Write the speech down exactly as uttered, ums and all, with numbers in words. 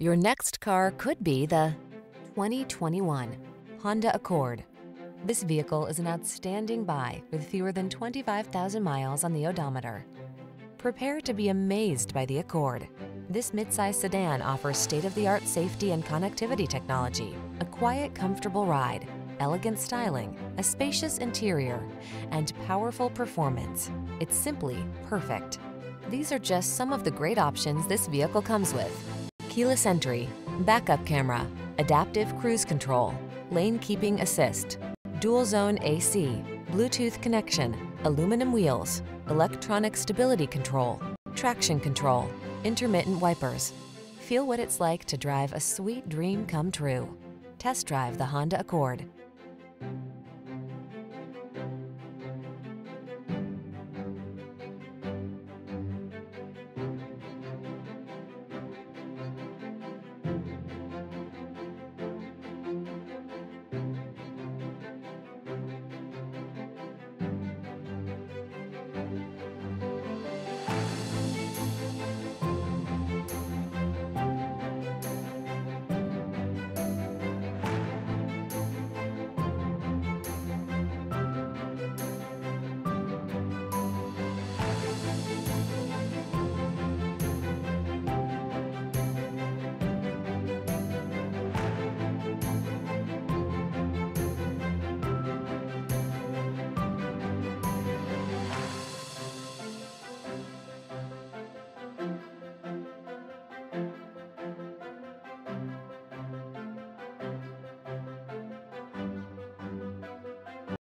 Your next car could be the twenty twenty-one Honda Accord. This vehicle is an outstanding buy with fewer than twenty-five thousand miles on the odometer. Prepare to be amazed by the Accord. This midsize sedan offers state-of-the-art safety and connectivity technology, a quiet, comfortable ride, elegant styling, a spacious interior, and powerful performance. It's simply perfect. These are just some of the great options this vehicle comes with: keyless entry, backup camera, adaptive cruise control, lane keeping assist, dual zone A C, Bluetooth connection, aluminum wheels, electronic stability control, traction control, intermittent wipers. Feel what it's like to drive a sweet dream come true. Test drive the Honda Accord.